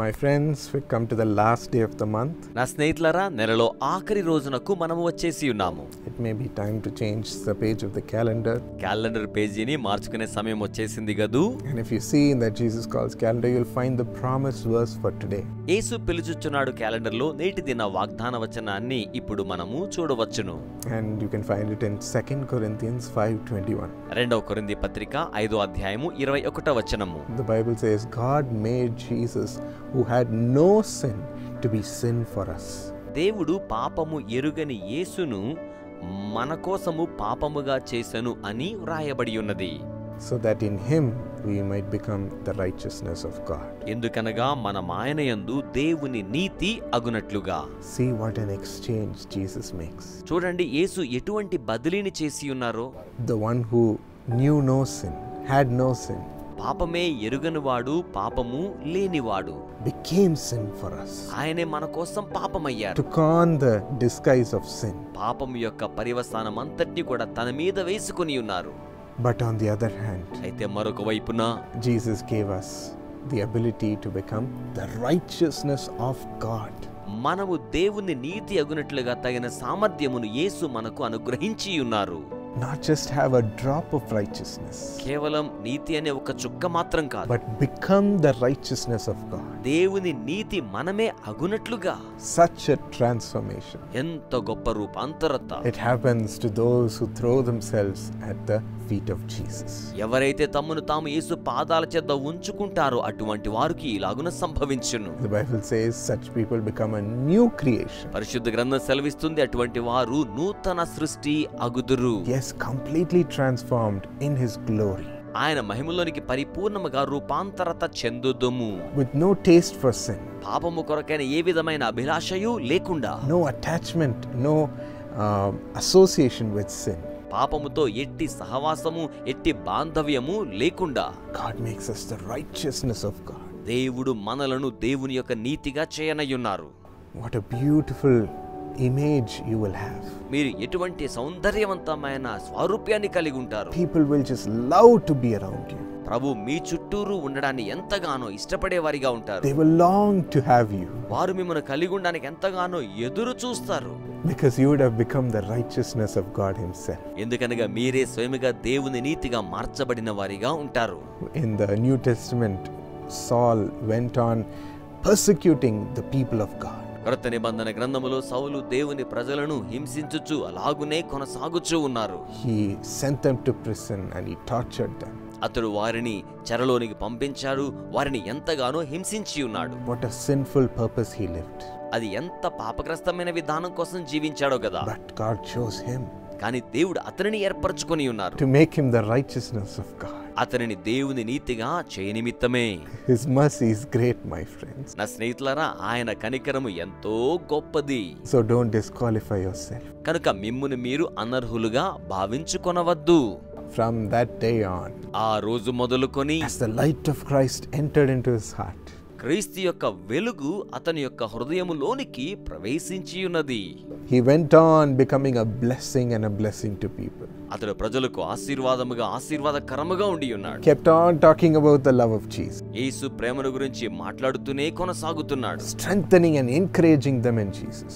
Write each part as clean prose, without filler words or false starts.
My friends, we come to the last day of the month. It may be time to change the page of the calendar. And if you see in that Jesus Calls calendar, you'll find the promise verse for today. And you can find it in 2 Corinthians 5:21. The Bible says, God made Jesus, who had no sin, to be sin for us. దేవుడు పాపము ఎరుగని యేసును మనకోసము పాపముగా చేసెను అని వ్రాయబడి ఉన్నది. So that in him we might become the righteousness of God. ఎందుకనగా మనమాయనయందు దేవుని నీతి అగునట్లుగా. See what an exchange Jesus makes. చూడండి యేసు ఎటువంటి బదిలీని చేసి ఉన్నారో. The one who knew no sin, had no sin, పాపమే ఎరుగనివాడు పాపము లేనివాడు, became sin for us. ఆయనే మన కోసం పాపమయ్యారు. Took on the disguise of sin. పాపము యొక్క పరివసనమంతటిని కూడా తన మీద వేసుకొని ఉన్నారు. But on the other hand, అయితే మరొక వైపున, Jesus gave us the ability to become the righteousness of God. మనము దేవుని నీతి అగునట్లుగా తగిన సామర్థ్యమును యేసు మనకు అనుగ్రహించి ఉన్నారు. Not just have a drop of righteousness, but become the righteousness of God. Such a transformation. It happens to those who throw themselves at the feet of Jesus. The Bible says such people become a new creation. Yes, completely transformed in his glory, with no taste for sin, no attachment, no association with sin. God makes us the righteousness of God. What a beautiful image you will have. People will just love to be around you. They will long to have you, because you would have become the righteousness of God himself. In the New Testament, Saul went on persecuting the people of God. He sent them to prison and he tortured them. What a sinful purpose he lived. But God chose him to make him the righteousness of God. His mercy is great, my friends. So don't disqualify yourself. From that day on, as the light of Christ entered into his heart, he went on becoming a blessing and a blessing to people. Kept on talking about the love of Jesus, strengthening and encouraging them in Jesus,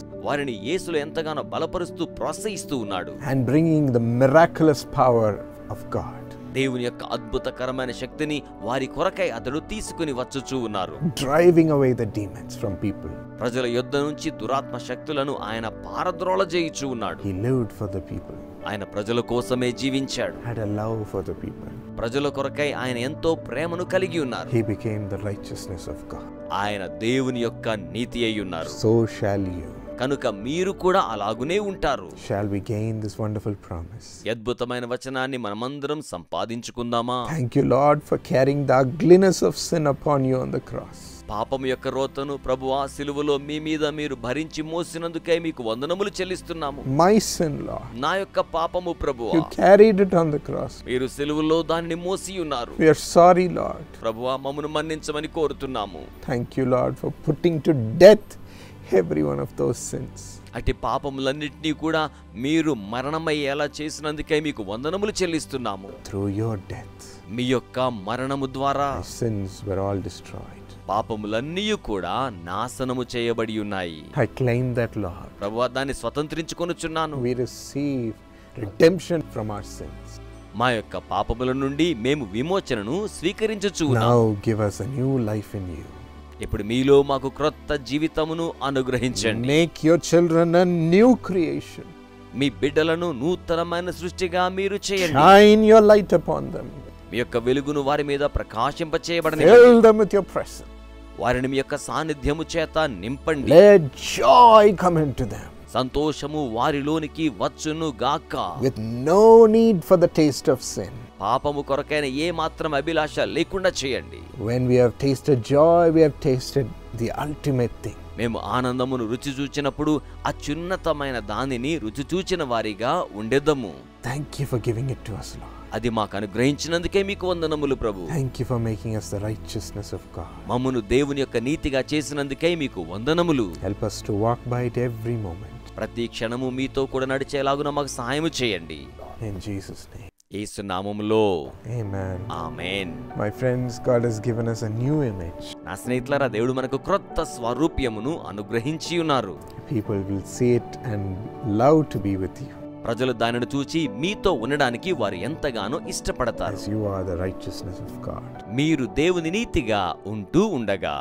and bringing the miraculous power of God. Driving away the demons from people. He lived for the people. Had a love for the people. He became the righteousness of God. So shall you. Shall we gain this wonderful promise? Thank you, Lord, for carrying the ugliness of sin upon you on the cross. My sin, Lord, you carried it on the cross. We are sorry, Lord. Thank you, Lord, for putting to death every one of those sins. Through your death, my sins were all destroyed. పాపములన్నీయు కూడా నాశనము చేయబడి ఉన్నాయి. I claim that, Lord. ప్రభువా దాన్ని స్వతంత్రించుకొనుచున్నాను. We receive redemption from our sins. మా యొక్క పాపముల నుండి మేము విమోచనను స్వీకరించుచున్నాము. Now give us a new life in you. ఇప్పుడు మీలో మాకు క్రొత్త జీవితమును అనుగ్రహించండి. Make your children a new creation. మీ బిడ్డలను నూతనమైన సృష్టిగా మీరు చేయండి. Shine your light upon them. మీ యొక్క వెలుగును వారి మీద ప్రకాశింపచేయబడనివ్వండి. Fill them with your presence. వారిని మీ యొక్క సాన్నిధ్యము చేత నింపండి. Let joy come into them. సంతోషము వారిలోనికి వచ్చును గాక. With no need for the taste of sin. పాపము కొరకైన ఏ మాత్రం అభిలాష లేకుండా చేయండి. When we have tasted joy, we have tasted the ultimate thing. మేము ఆనందమును రుచి చూచినప్పుడు అత్యున్నతమైన దానిని రుచి చూచిన వారిగా ఉండేదము. Thank you for giving it to us, Lord. అది మాకు అనుగ్రహించినందుకే మీకు వందనములు ప్రభు. Thank you for making us the righteousness of God. మమ్మును దేవుని యొక్క నీతిగా చేసినందుకే మీకు వందనములు. Help us to walk by it every moment. ప్రతి క్షణము మీతో కూడా నడిచేలాగున మాకు సహాయము చేయండి. In Jesus name. యేసు నామములో ఆమేన్. ఆమేన్. My friends, God has given us a new image. నా స్నేహితులారా దేవుడు మనకు క్రొత్త స్వరూప్యమును అనుగ్రహించి ఉన్నారు. People will see it and love to be with you. ప్రజలు దానిని చూచి మీతో ఉండడానికి వారు ఎంతగానో ఇష్టపడతారు. You are the righteousness of God. మీరు దేవుని నీతిగా ఉంటూ ఉండగా